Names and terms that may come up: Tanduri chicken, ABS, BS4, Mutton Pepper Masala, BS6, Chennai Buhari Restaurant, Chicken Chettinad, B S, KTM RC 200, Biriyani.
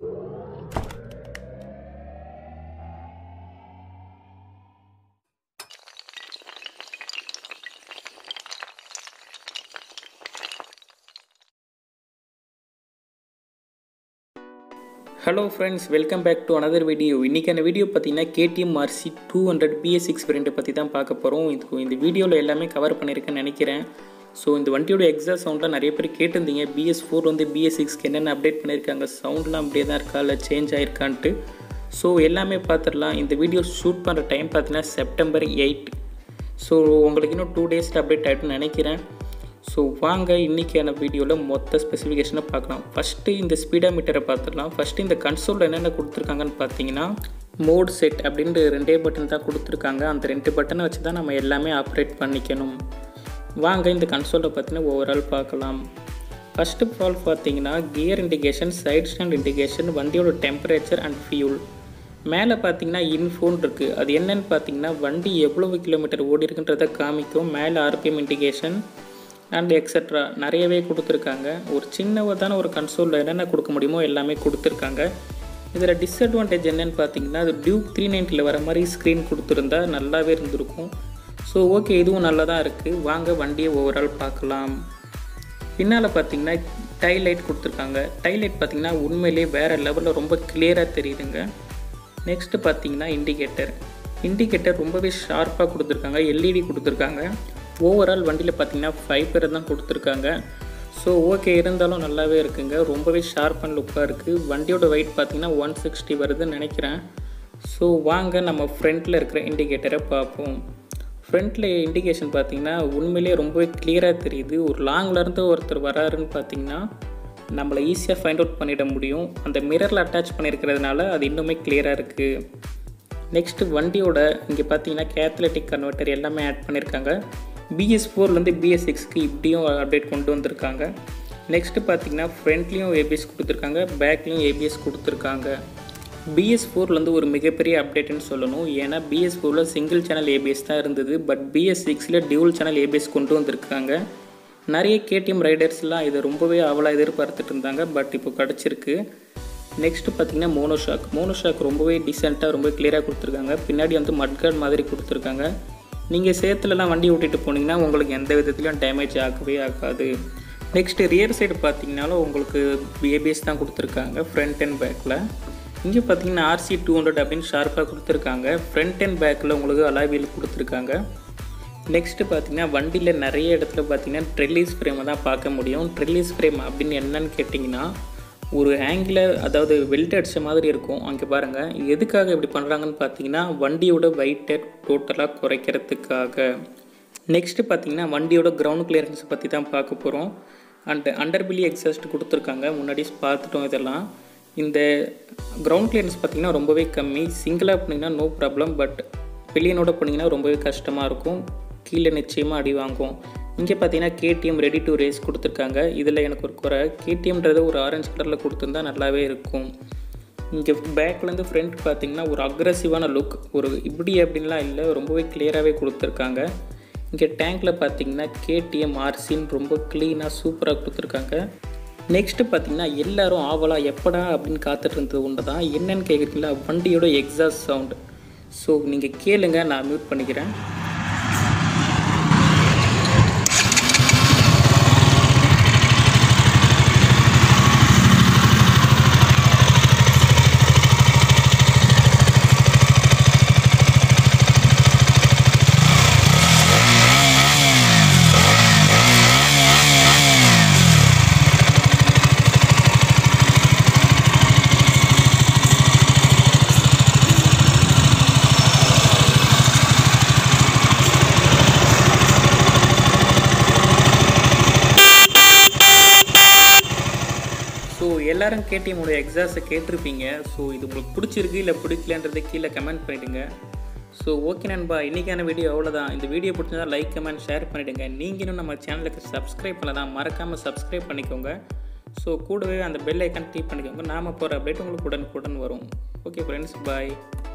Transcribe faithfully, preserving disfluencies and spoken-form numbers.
Hello friends welcome back to another video. इन்னைக்கான video பார்த்தீங்கன்னா K T M R C two hundred B S six variant பத்தி தான் பார்க்க போறோம்। இதுக்கு இந்த வீடியோல எல்லாமே கவர் பண்ணிருக்கேன்னு நினைக்கிறேன்। சோ இந்த வண்டியோட எக்ஸாஸ்ட் சவுண்ட்ல நிறைய பேர் கேட்டிருந்தீங்க B S four வந்து B S six க்கு என்னென்ன அப்டேட் பண்ணிருக்காங்க, சவுண்ட்லாம் அப்படியே தான் இருக்கா இல்ல சேஞ்ச் ஆயிருக்கான்னு। சோ எல்லாமே பாத்துறலாம்। இந்த வீடியோ ஷூட் பண்ற டைம் பார்த்தீங்கன்னா செப்டம்பர் eighth। சோ உங்களுக்கு இன்னும் two டேஸ்ல அப்டேட் ஆயிடும்னு நினைக்கிறேன்। सो वांग इन்னைக்கான वीडियो मொத்த ஸ்பெசிஃபிகேஷனை பார்க்கலாம்। फर्स्ट இந்த ஸ்பீடோமீட்டரை பார்த்துடலாம்। फर्स्ट இந்த கன்சோல் என்னென்ன கொடுத்திருக்காங்கன்னு பாத்தீங்கன்னா மோட் செட் அப்படிங்க ரெண்டே பட்டன் தான் கொடுத்திருக்காங்க। அந்த ரெண்டு பட்டனை வச்சு தான் நம்ம எல்லாமே ஆபரேட் பண்ணிக்கணும்। வாங்க இந்த கன்சோலை பத்தின ஓவரால் பார்க்கலாம்। फर्स्ट ஆஃப் ஆல் பாத்தீங்கன்னா gear indication, side stand indication, வண்டியோட டெம்பரேச்சர் அண்ட் ஃபியூல்। மேலே பார்த்தீங்கன்னா இன்ஃபோன் இருக்குது। அது என்னன்னு பார்த்தீங்கன்னா வண்டி எவ்வளவு கிலோமீட்டர் ஓடி இருக்குன்றதை காமிக்கும்। மேலே R P M indication and etcetera நிறையவே கொடுத்துருக்காங்க। ஒரு சின்னவதான ஒரு கன்சோலில் என்னென்ன கொடுக்க முடியுமோ எல்லாமே கொடுத்துருக்காங்க। இதில் டிஸ்அட்வான்டேஜ் என்னென்னு பார்த்தீங்கன்னா அது டியூக் த்ரீ நைன்ட்டியில் வர மாதிரி ஸ்க்ரீன் கொடுத்துருந்தா நல்லாவே இருந்திருக்கும்। ஸோ ஓகே, இதுவும் நல்லா தான் இருக்குது। வாங்க வண்டியை ஓவரால் பார்க்கலாம்। பின்னால் பார்த்தீங்கன்னா டைலைட் கொடுத்துருக்காங்க। டைலைட் பார்த்தீங்கன்னா உண்மையிலேயே வேறு லெவலில் ரொம்ப கிளியராக தெரியுதுங்க। நெக்ஸ்ட்டு பார்த்தீங்கன்னா இண்டிகேட்டர் இண்டிகேட்டர் ரொம்பவே ஷார்ப்பாக கொடுத்துருக்காங்க। எல்இடி கொடுத்துருக்காங்க। ஓவரால் வண்டியில் பார்த்தீங்கன்னா ஃபைவ் பேர் தான் கொடுத்துருக்காங்க। ஸோ ஓகே, இருந்தாலும் நல்லாவே இருக்குங்க। ரொம்பவே ஷார்ப் அண்ட் லுக்காக இருக்குது। வண்டியோட வெயிட் பார்த்தீங்கன்னா ஒன் சிக்ஸ்டி வருதுன்னு நினைக்கிறேன்। ஸோ வாங்க நம்ம ஃப்ரண்ட்டில் இருக்கிற இண்டிகேட்டரை பார்ப்போம்। ஃப்ரண்ட்டில் இண்டிகேஷன் பார்த்தீங்கன்னா உண்மையிலே ரொம்பவே கிளியராக தெரியுது। ஒரு லாங்லேருந்து ஒருத்தர் வராருன்னு பார்த்தீங்கன்னா நம்மளை ஈஸியாக ஃபைண்ட் அவுட் பண்ணிட முடியும்। அந்த மிரரில் அட்டாச் பண்ணியிருக்கிறதுனால அது இன்னுமே கிளியராக இருக்குது। நெக்ஸ்ட்டு வண்டியோட இங்கே பார்த்தீங்கன்னா கேத்தலட்டிக் கன்வெர்ட்டர் எல்லாமே ஆட் பண்ணியிருக்காங்க। B S four-லேருந்து B S six-க்கு இப்படியும் அப்டேட் கொண்டு வந்திருக்காங்க। நெக்ஸ்ட்டு பார்த்தீங்கன்னா ஃப்ரண்ட்லேயும் A B S கொடுத்துருக்காங்க, பேக்லேயும் A B S கொடுத்துருக்காங்க। B S four-லேருந்து ஒரு மிகப்பெரிய அப்டேட்டுன்னு சொல்லணும்। ஏன்னா B S four-ல் single channel A B S தான் இருந்தது, பட் B S six-ல dual channel A B S கொண்டு வந்திருக்காங்க। நிறைய K T M ரைடர்ஸ்லாம் இதை ரொம்பவே அவலாக எதிர்பார்த்துட்டு இருந்தாங்க, பட் இப்போ கிடச்சிருக்கு। நெக்ஸ்ட்டு பார்த்தீங்கன்னா மோனோஷாக் மோனோஷாக் ரொம்பவே டீசெண்டாக ரொம்ப கிளியராக கொடுத்துருக்காங்க। பின்னாடி வந்து மட்கார்ட் மாதிரி கொடுத்துருக்காங்க। நீங்கள் சேத்துலலாம் வண்டி ஓட்டிகிட்டு போனீங்கன்னா உங்களுக்கு எந்த விதத்துலையும் டேமேஜ் ஆகவே ஆகாது। நெக்ஸ்ட்டு ரியர் சைடு பார்த்தீங்கன்னாலும் உங்களுக்கு A B S தான் கொடுத்துருக்காங்க ஃப்ரண்ட் அண்ட் பேக்கில்। இங்கே பார்த்தீங்கன்னா R C two hundred அப்படின்னு ஷார்ப்பாக கொடுத்துருக்காங்க। ஃப்ரண்ட் அண்ட் பேக்கில் உங்களுக்கு அலாய் வீல் கொடுத்துருக்காங்க। நெக்ஸ்ட்டு பார்த்தீங்கன்னா வண்டியில் நிறைய இடத்துல பார்த்தீங்கன்னா ட்ரெல்லிஸ் ஃப்ரேமை தான் பார்க்க முடியும்। ட்ரெல்லிஸ் ஃப்ரேம் அப்படின்னு என்னன்னு கேட்டிங்கன்னா ஒரு ஆங்கிள் அதாவது வெல்ட் அடித்த மாதிரி இருக்கும்। அங்கே பாருங்கள், இது எதுக்காக இப்படி பண்ணுறாங்கன்னு பார்த்தீங்கன்னா வண்டியோட வெயிட்டை டோட்டலாக குறைக்கிறதுக்காக। நெக்ஸ்ட்டு பார்த்தீங்கன்னா வண்டியோட கிரவுண்ட் கிளியரன்ஸை பற்றி தான் பார்க்க போகிறோம்। அண்ட் அண்டர்பில்லி எக்ஸாஸ்ட் கொடுத்துருக்காங்க, முன்னாடி பார்த்துட்டோம்। இதெல்லாம் இந்த கிரவுண்ட் கிளியரன்ஸ் பார்த்திங்கன்னா ரொம்பவே கம்மி। சிங்கிளாக போனீங்கன்னா நோ ப்ராப்ளம், பட் பில்லியனோட போனீங்கன்னா ரொம்பவே கஷ்டமாக இருக்கும், கீழே நிச்சயமாக அடி வாங்கும்। இங்கே பார்த்தீங்கன்னா K T M ready to race கொடுத்துருக்காங்க। இதில் எனக்கு ஒரு குறை, K T Mன்றது ஒரு ஆரஞ்சு கலரில் கொடுத்துருந்தா நல்லாவே இருக்கும்। இங்கே பேக்லேருந்து ஃப்ரண்ட் பார்த்தீங்கன்னா ஒரு அக்ரெசிவான லுக், ஒரு இப்படி அப்படின்லாம் இல்லை, ரொம்பவே கிளியராகவே கொடுத்துருக்காங்க। இங்கே டேங்க்கில் பார்த்தீங்கன்னா K T M R C-ன்னு ரொம்ப க்ளீனாக சூப்பராக கொடுத்துருக்காங்க। நெக்ஸ்ட்டு பார்த்தீங்கன்னா எல்லோரும் ஆவலாக எப்படா அப்படின்னு காத்துட்டு இருந்தது ஒன்று தான்। என்னென்னு கேட்குறீங்களா, வண்டியோட எக்ஸாஸ்ட் சவுண்டு। ஸோ நீங்கள் கேளுங்க, நான் மியூட் பண்ணிக்கிறேன்। எல்லாரும் K T M-ஓட எக்ஸாஸ்ட்டை கேட்டிருப்பீங்க। ஸோ இது உங்களுக்கு பிடிச்சிருக்கு இல்லை பிடிக்கலன்றதை கீழே கமெண்ட் பண்ணிவிடுங்க। ஸோ ஓகே நண்பா, இன்றைக்கான வீடியோ அவ்வளோதான்। இந்த வீடியோ பிடிச்சதா லைக் கமெண்ட் ஷேர் பண்ணிவிடுங்க। நீங்களும் நம்ம சேனலுக்கு சப்ஸ்கிரைப் பண்ணலாம், மறக்காமல் சப்ஸ்கிரைப் பண்ணிக்கோங்க। ஸோ கூடவே அந்த பெல் ஐக்கான் கிளிக் பண்ணிக்கோங்க, நாம் போகிற அப்டேட் உங்களுக்கு உடனுக்குடன் வரும்। ஓகே ஃப்ரெண்ட்ஸ், பாய்।